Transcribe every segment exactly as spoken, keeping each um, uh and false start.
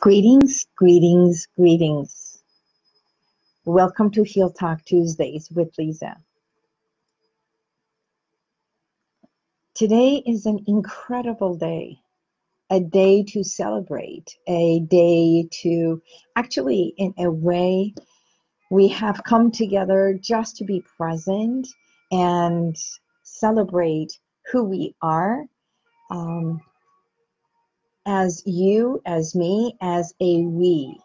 Greetings, greetings, greetings. Welcome to Heal Talk Tuesdays with Lisa. Today is an incredible day, a day to celebrate, a day to actually, in a way, we have come together just to be present and celebrate who we are. Um, As you, as me, as a we.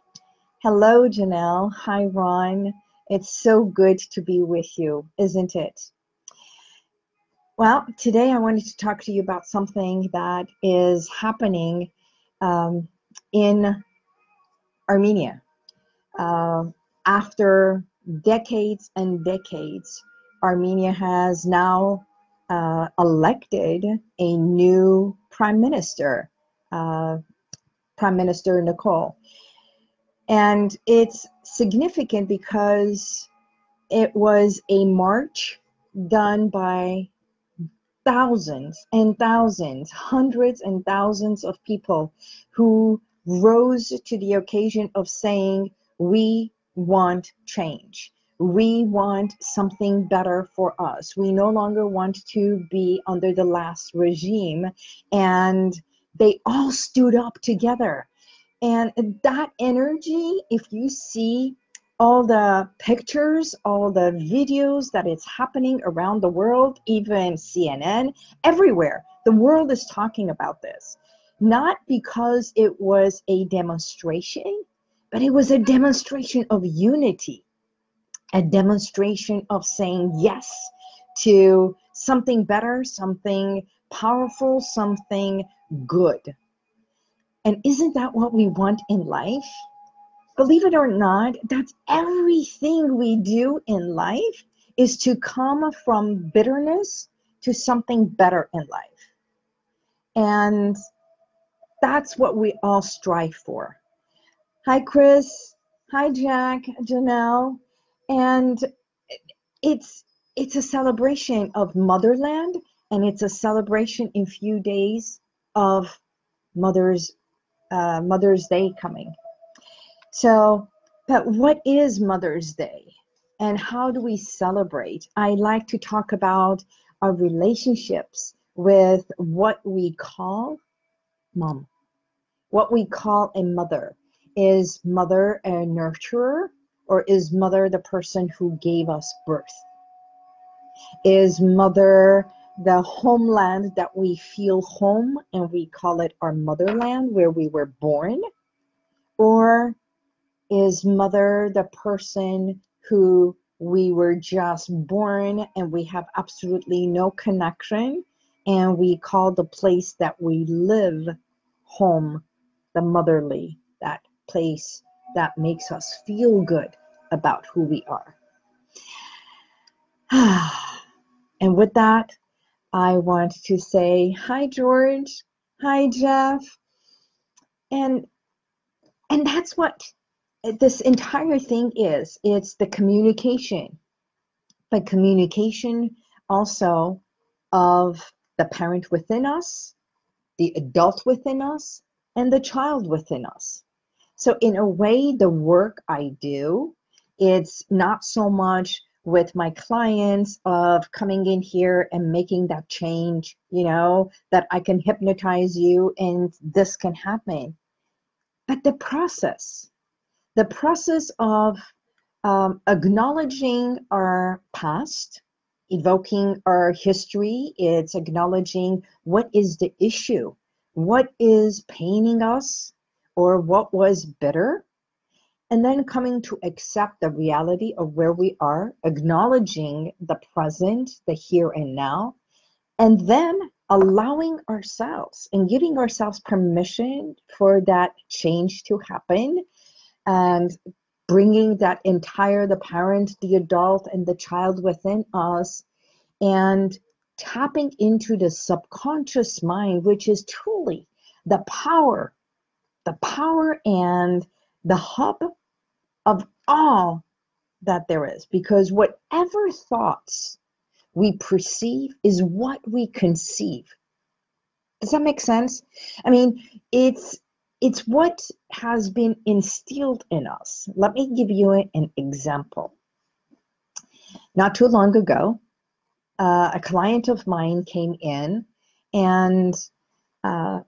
Hello, Janelle. Hi, Ron. It's so good to be with you, isn't it? Well, today I wanted to talk to you about something that is happening um, in Armenia. Uh, after decades and decades, Armenia has now uh, elected a new prime minister. Uh, Prime Minister Nicole. And it's significant because it was a march done by thousands and thousands, hundreds and thousands of people who rose to the occasion of saying, we want change. We want something better for us. We no longer want to be under the last regime. And they all stood up together. And that energy, if you see all the pictures, all the videos that it's happening around the world, even C N N, everywhere, the world is talking about this. Not because it was a demonstration, but it was a demonstration of unity, a demonstration of saying yes to something better, something powerful, something good. And isn't that what we want in life? Believe it or not, that's everything we do in life, is to come from bitterness to something better in life. And that's what we all strive for. Hi, Chris. Hi, Jack, Janelle. And it's it's a celebration of motherland, and it's a celebration in few days of Mother's uh, Mother's Day coming. So, but what is Mother's Day, and how do we celebrate? I like to talk about our relationships with what we call mom. What we call a mother. Is mother a nurturer, or is mother the person who gave us birth? Is mother the homeland that we feel home, and we call it our motherland, where we were born? Or is mother the person who we were just born and we have absolutely no connection, and we call the place that we live home, the motherly, that place that makes us feel good about who we are? And with that, I want to say hi, George. Hi, Jeff. And and that's what this entire thing is. It's the communication, but communication also of the parent within us, the adult within us, and the child within us. So in a way, the work I do, it's not so much with my clients of coming in here and making that change, you know, that I can hypnotize you and this can happen. But the process, the process of um, acknowledging our past, evoking our history, it's acknowledging what is the issue, what is paining us, or what was bitter. And then coming to accept the reality of where we are, acknowledging the present, the here and now, and then allowing ourselves and giving ourselves permission for that change to happen, and bringing that entire, the parent, the adult, and the child within us, and tapping into the subconscious mind, which is truly the power, the power and the hub of all that there is, because whatever thoughts we perceive is what we conceive. Does that make sense? I mean, it's it's what has been instilled in us. Let me give you an example. Not too long ago, uh, a client of mine came in, and uh,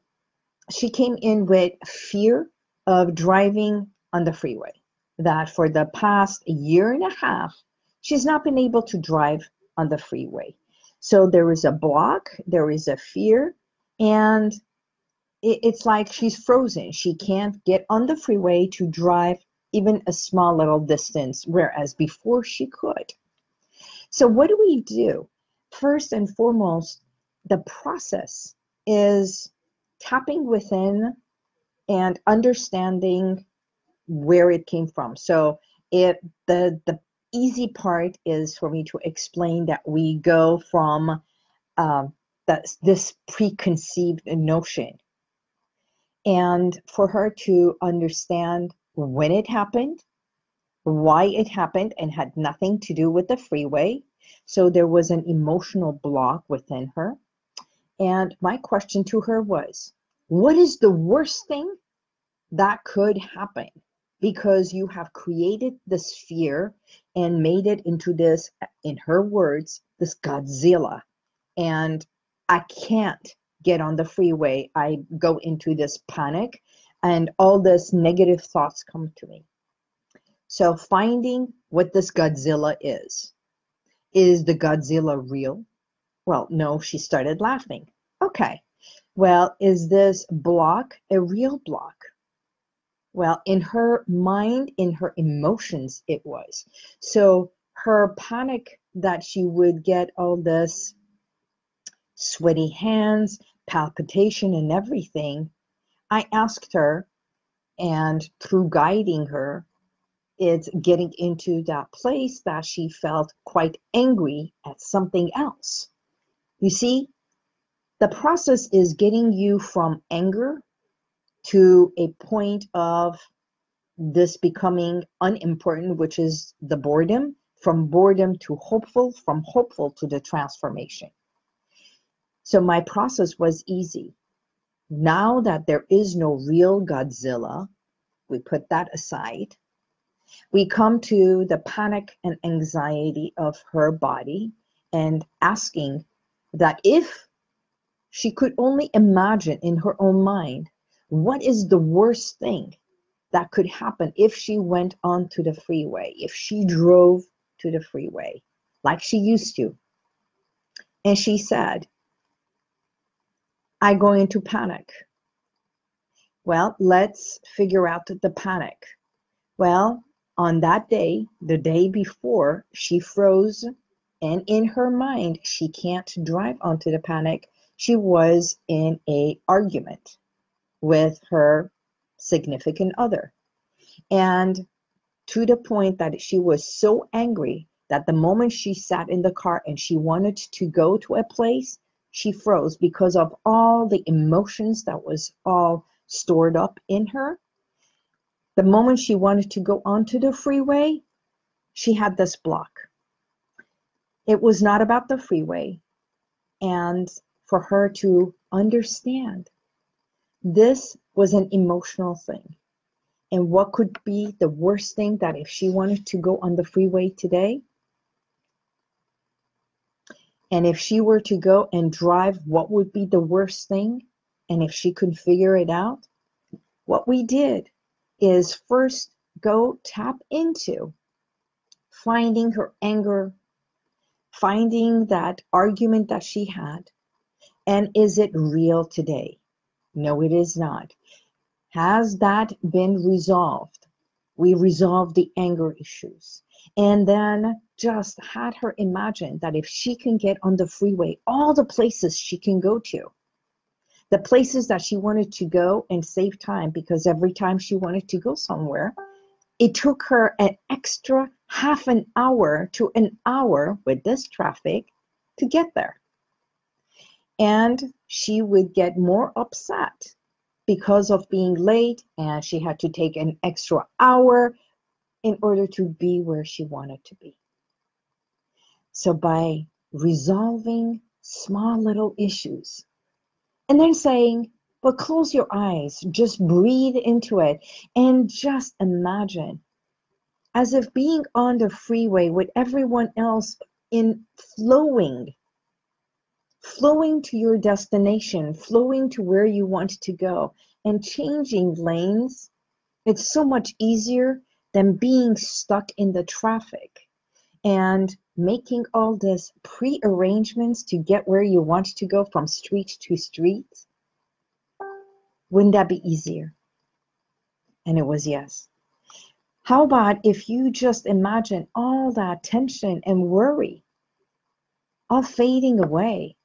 she came in with fear of driving on the freeway, that for the past year and a half, she's not been able to drive on the freeway. So there is a block, there is a fear, and it, it's like she's frozen. She can't get on the freeway to drive even a small little distance, whereas before she could. So what do we do? First and foremost, the process is tapping within and understanding where it came from. So it, the, the easy part is for me to explain that we go from um, that's this preconceived notion, and for her to understand when it happened, why it happened, and had nothing to do with the freeway. So there was an emotional block within her. And my question to her was, what is the worst thing that could happen? Because you have created this fear and made it into this, in her words, this Godzilla. And I can't get on the freeway. I go into this panic and all this negative thoughts come to me. So finding what this Godzilla is. Is the Godzilla real? Well, no, she started laughing. Okay, well, is this block a real block? Well, in her mind, in her emotions, it was. So her panic that she would get all this sweaty hands, palpitation, and everything, I asked her, and through guiding her, it's getting into that place that she felt quite angry at something else. You see, the process is getting you from anger to a point of this becoming unimportant, which is the boredom, from boredom to hopeful, from hopeful to the transformation. So my process was easy. Now that there is no real Godzilla, we put that aside. We come to the panic and anxiety of her body and asking that if she could only imagine in her own mind, what is the worst thing that could happen if she went onto the freeway, if she drove to the freeway like she used to? And she said, I go into panic. Well, let's figure out the panic. Well, on that day, the day before, she froze, and in her mind, she can't drive onto the panic. She was in an argument with her significant other, and to the point that she was so angry that the moment she sat in the car and she wanted to go to a place, she froze because of all the emotions that was all stored up in her. The moment she wanted to go onto the freeway, she had this block. It was not about the freeway. And for her to understand, this was an emotional thing. And what could be the worst thing that if she wanted to go on the freeway today? And if she were to go and drive, what would be the worst thing? And if she could figure it out, what we did is first go tap into finding her anger, finding that argument that she had, and is it real today? No, it is not. Has that been resolved? We resolved the anger issues, and then just had her imagine that if she can get on the freeway, all the places she can go to, the places that she wanted to go and save time, because every time she wanted to go somewhere, it took her an extra half an hour to an hour with this traffic to get there. And she would get more upset because of being late, and she had to take an extra hour in order to be where she wanted to be. So by resolving small little issues, and then saying, But close your eyes, just breathe into it, and just imagine as if being on the freeway with everyone else in flowing, flowing to your destination, flowing to where you want to go, and changing lanes. It's so much easier than being stuck in the traffic and making all this pre-arrangements to get where you want to go from street to street. Wouldn't that be easier? And it was yes. How about if you just imagine all that tension and worry all fading away,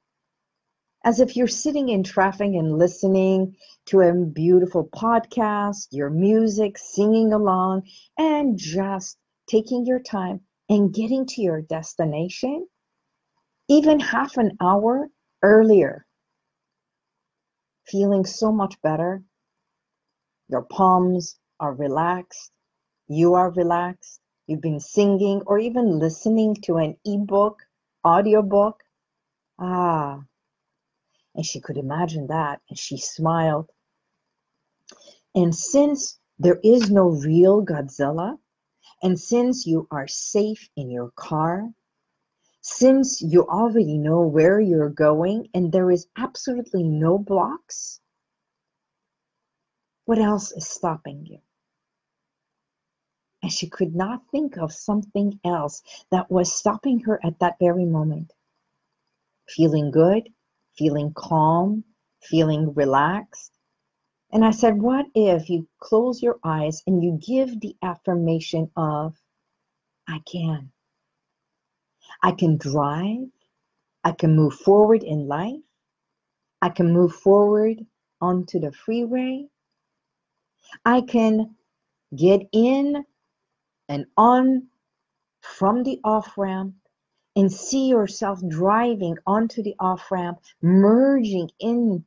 as if you're sitting in traffic and listening to a beautiful podcast, your music, singing along, and just taking your time and getting to your destination, even half an hour earlier. Feeling so much better. Your palms are relaxed. You are relaxed. You've been singing or even listening to an ebook, audiobook. Ah, and she could imagine that, and she smiled. And since there is no real Godzilla, and since you are safe in your car, since you already know where you're going and there is absolutely no blocks, what else is stopping you? And she could not think of something else that was stopping her at that very moment. Feeling good, feeling calm, feeling relaxed. And I said, what if you close your eyes and you give the affirmation of, I can. I can drive, I can move forward in life, I can move forward onto the freeway, I can get in and on from the off-ramp and see yourself driving onto the off-ramp, merging in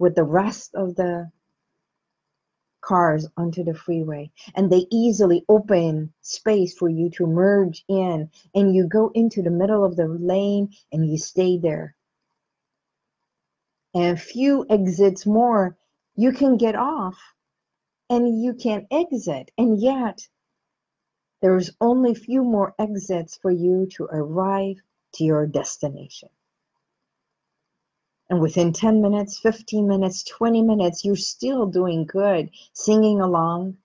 with the rest of the cars onto the freeway, and they easily open space for you to merge in, and you go into the middle of the lane and you stay there, and a few exits more you can get off and you can exit, and yet there's only few more exits for you to arrive to your destination. And within ten minutes, fifteen minutes, twenty minutes, you're still doing good, singing along.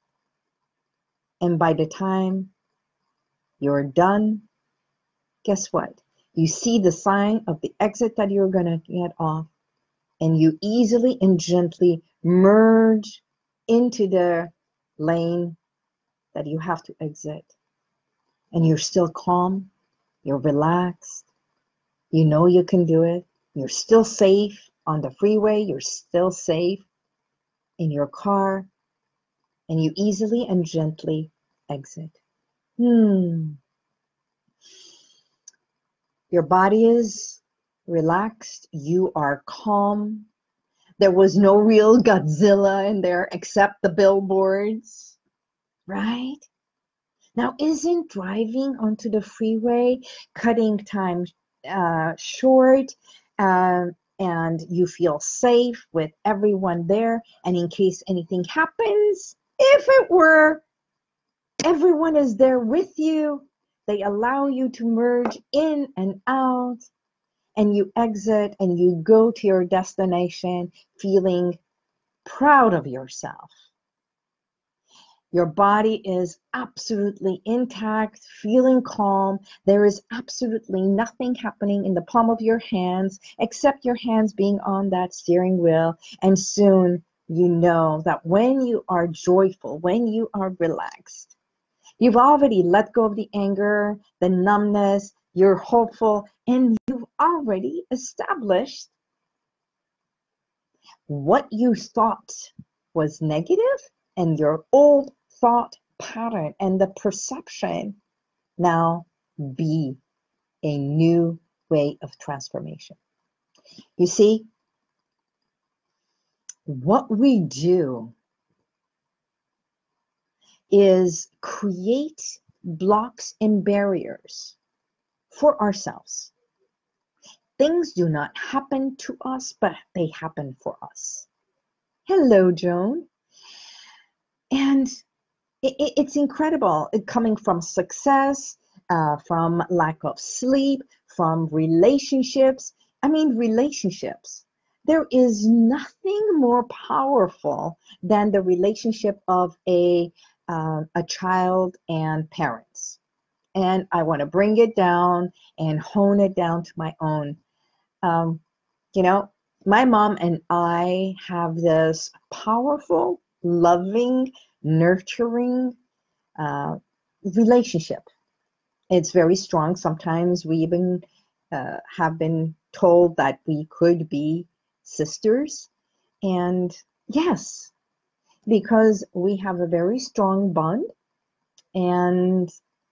And by the time you're done, guess what? You see the sign of the exit that you're going to get off, and you easily and gently merge into the lane that you have to exit. And you're still calm, you're relaxed, you know you can do it. You're still safe on the freeway, you're still safe in your car, and you easily and gently exit. Hmm. Your body is relaxed, you are calm. There was no real Godzilla in there except the billboards, right? Now, isn't driving onto the freeway, cutting time uh, short, Um, and you feel safe with everyone there, and in case anything happens, if it were, everyone is there with you. They allow you to merge in and out, and you exit and you go to your destination feeling proud of yourself. Your body is absolutely intact, feeling calm. There is absolutely nothing happening in the palm of your hands except your hands being on that steering wheel. And soon you know that when you are joyful, when you are relaxed, you've already let go of the anger, the numbness, you're hopeful, and you've already established what you thought was negative and your old thought pattern and the perception now be a new way of transformation. You see, what we do is create blocks and barriers for ourselves. Things do not happen to us, but they happen for us. Hello, Joan. And it, it, it's incredible, it, coming from success, uh, from lack of sleep, from relationships. I mean, relationships. There is nothing more powerful than the relationship of a, uh, a child and parents. And I want to bring it down and hone it down to my own. Um, you know, my mom and I have this powerful, loving, nurturing uh, relationship. It's very strong. Sometimes we even uh, have been told that we could be sisters, and yes, because we have a very strong bond, and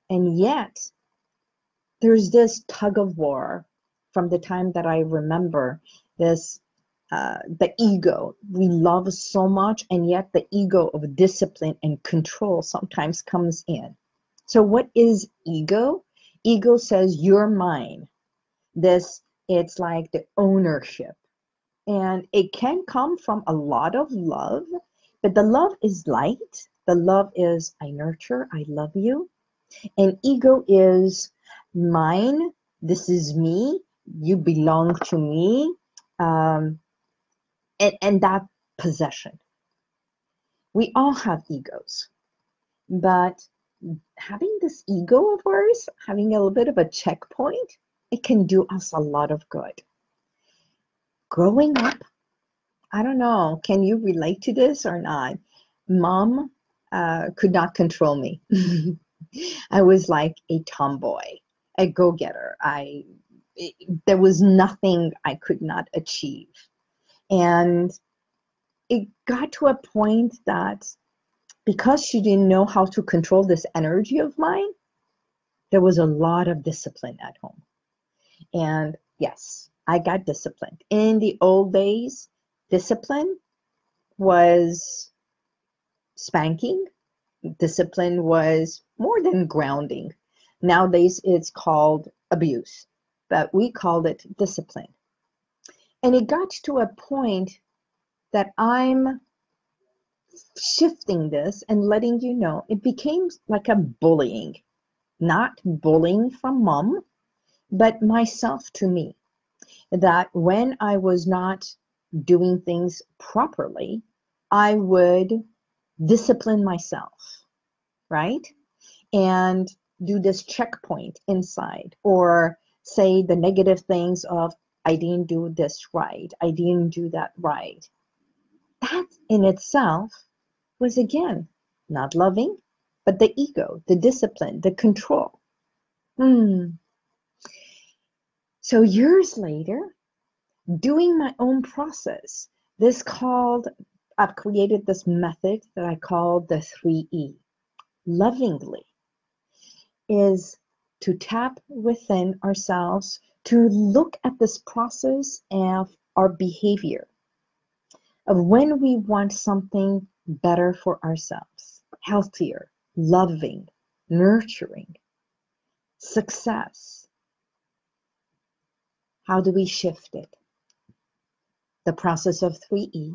and yet there's this tug of war from the time that I remember, this uh, the ego. We love so much, and yet the ego of discipline and control sometimes comes in. So what is ego? Ego says you're mine. This, it's like the ownership. And it can come from a lot of love, but the love is light. The love is, I nurture, I love you. And ego is mine, this is me, you belong to me, um, and, and that possession. We all have egos, but having this ego of ours, having a little bit of a checkpoint, it can do us a lot of good. Growing up, I don't know, can you relate to this or not? Mom uh, could not control me. I was like a tomboy, a go-getter. I it, there was nothing I could not achieve. And it got to a point that because she didn't know how to control this energy of mine, there was a lot of discipline at home. And yes, I got disciplined. In the old days, discipline was spanking. Discipline was more than grounding. Nowadays, it's called abuse, but we called it discipline. And it got to a point that I'm shifting this and letting you know, it became like a bullying, not bullying from mom, but myself to me. That when I was not doing things properly, I would discipline myself, right? And do this checkpoint inside, or say the negative things of, I didn't do this right, I didn't do that right. That in itself was, again, not loving, but the ego, the discipline, the control. Hmm. So years later, doing my own process, this called, I've created this method that I call the three E, lovingly, is to tap within ourselves, to look at this process of our behavior, of when we want something better for ourselves, healthier, loving, nurturing, success. How do we shift it? The process of three E,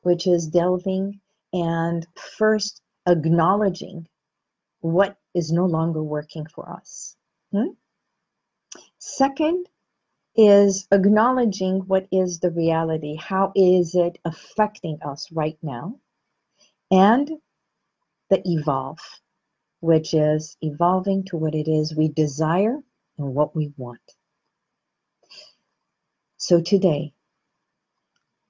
which is delving and first acknowledging what is no longer working for us. Hmm? Second is acknowledging what is the reality. How is it affecting us right now? And the evolve, which is evolving to what it is we desire and what we want. So today,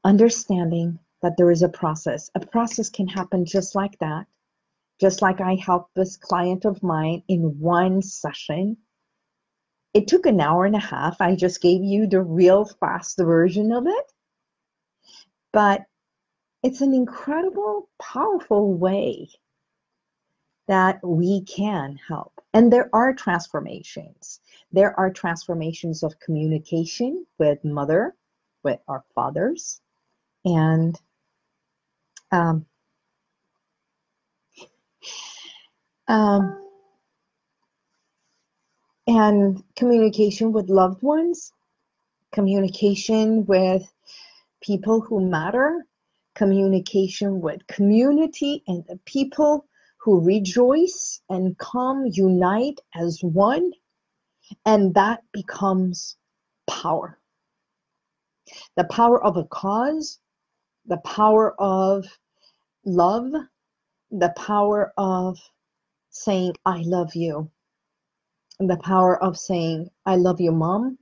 understanding that there is a process. A process can happen just like that, just like I helped this client of mine in one session. It took an hour and a half. I just gave you the real fast version of it. But it's an incredible, powerful way that we can help. And there are transformations. There are transformations of communication with mother, with our fathers, and um, um, and communication with loved ones, communication with people who matter, communication with community and the people who rejoice and come unite as one, and that becomes power. The power of a cause, the power of love, the power of saying, I love you, and the power of saying, I love you, Mom,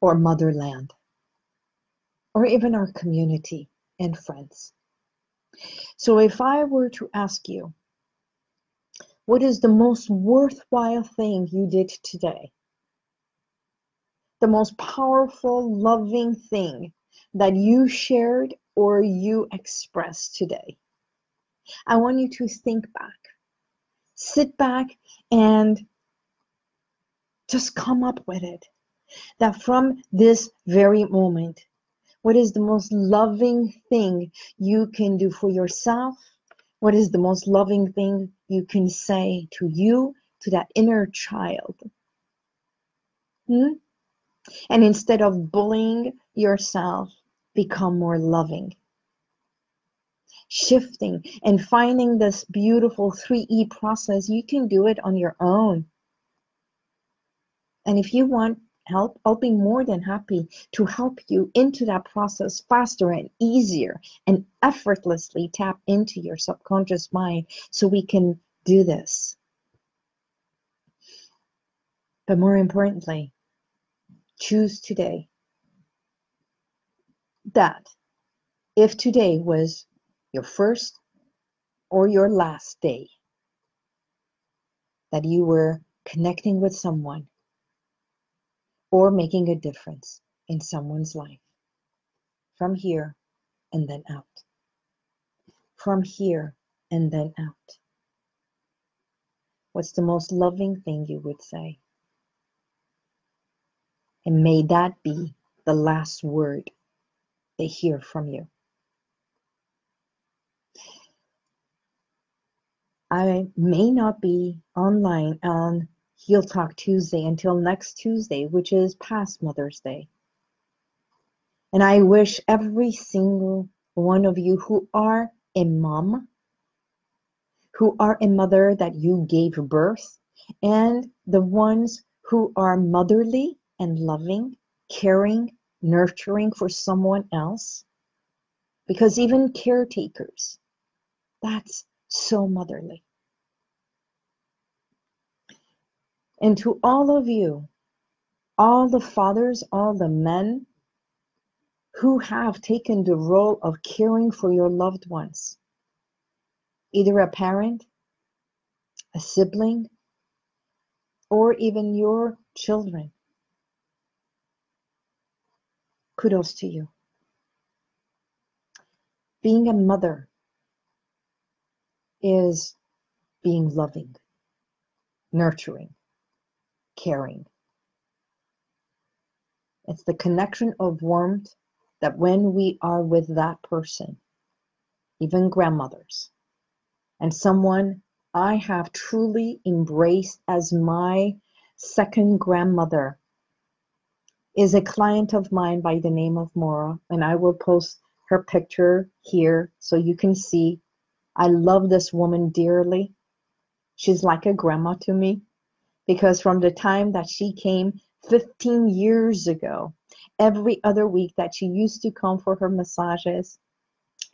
or motherland, or even our community and friends. So if I were to ask you, what is the most worthwhile thing you did today? The most powerful, loving thing that you shared or you expressed today? I want you to think back. Sit back and just come up with it. That from this very moment, what is the most loving thing you can do for yourself? What is the most loving thing you can say to you, to that inner child? Hmm? And instead of bullying yourself, become more loving. Shifting and finding this beautiful three E process, you can do it on your own. And if you want help, I'll be more than happy to help you into that process faster and easier and effortlessly tap into your subconscious mind so we can do this. But more importantly, choose today that if today was your first or your last day that you were connecting with someone or making a difference in someone's life, from here and then out, from here and then out. What's the most loving thing you would say? And may that be the last word they hear from you. I may not be online on Heal Talk Tuesday until next Tuesday, which is past Mother's Day. And I wish every single one of you who are a mom, who are a mother that you gave birth, and the ones who are motherly and loving, caring, nurturing for someone else, because even caretakers, that's so motherly. And to all of you, all the fathers, all the men who have taken the role of caring for your loved ones, either a parent, a sibling, or even your children, kudos to you. Being a mother is being loving, nurturing, caring. It's the connection of warmth that when we are with that person, even grandmothers, and someone I have truly embraced as my second grandmother is a client of mine by the name of Maura, and I will post her picture here so you can see. I love this woman dearly. She's like a grandma to me, because from the time that she came fifteen years ago, every other week that she used to come for her massages,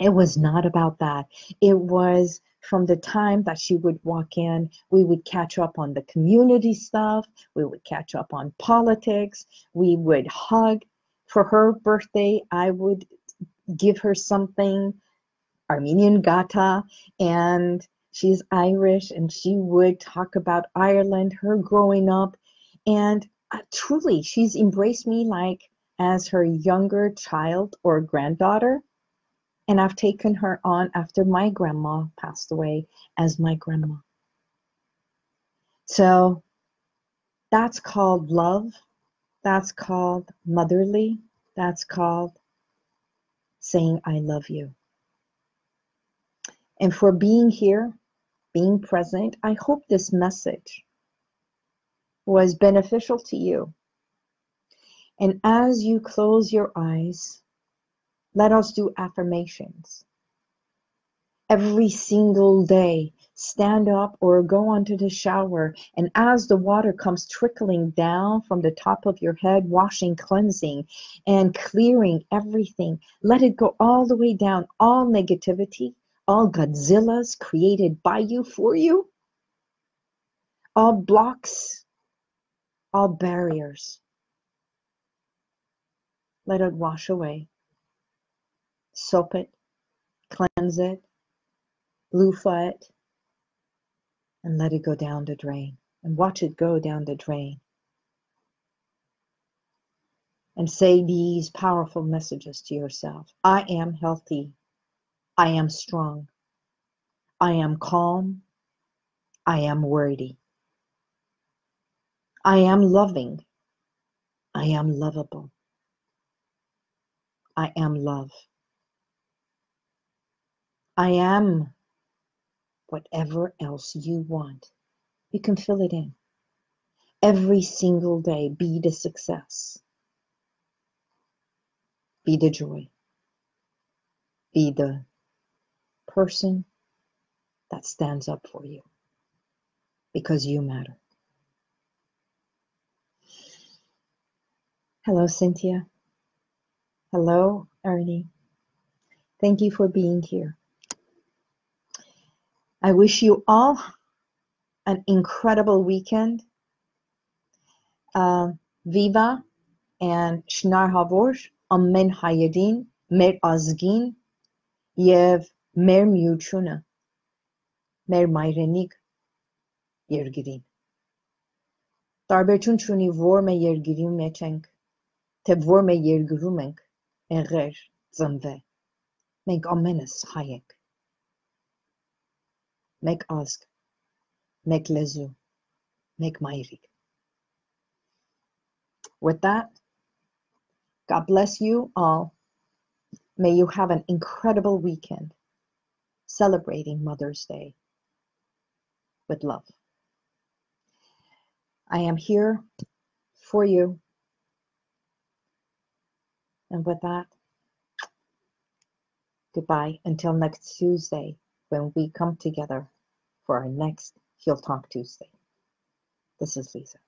it was not about that. It was from the time that she would walk in, we would catch up on the community stuff, we would catch up on politics, we would hug. For her birthday, I would give her something, Armenian gata, and she's Irish, and she would talk about Ireland, her growing up, and uh, truly, she's embraced me like as her younger child or granddaughter, and I've taken her on after my grandma passed away as my grandma. So that's called love, that's called motherly, that's called saying I love you. And for being here, being present, I hope this message was beneficial to you. And as you close your eyes, let us do affirmations. Every single day, stand up or go onto the shower, and as the water comes trickling down from the top of your head, washing, cleansing, and clearing everything, let it go all the way down, all negativity, all Godzillas created by you, for you, all blocks, all barriers. Let it wash away. Soap it, cleanse it, loofah it, and let it go down the drain. And watch it go down the drain. And say these powerful messages to yourself. I am healthy. I am strong. I am calm. I am worthy. I am loving. I am lovable. I am love. I am whatever else you want. You can fill it in. Every single day, be the success. Be the joy. Be the person that stands up for you, because you matter. Hello, Cynthia. Hello, Ernie. Thank you for being here. I wish you all an incredible weekend. Uh, viva and Shnar Havor, Amen Hayedin, Mer Azgin, Yev Mer Miuchuna, Mer Mayrenik, Yergirin. Tarbechun Chuni Vorme Yergirin Mechenk, Te Vorme Yergirumenk. Erer Zamve. Meg Amenes Hayek. Meg Ask. Meg Lezu. Meg Mairik. With that, God bless you all. May you have an incredible weekend celebrating Mother's Day with love. I am here for you. And with that, goodbye until next Tuesday when we come together for our next Heal Talk Tuesday. This is Lisa.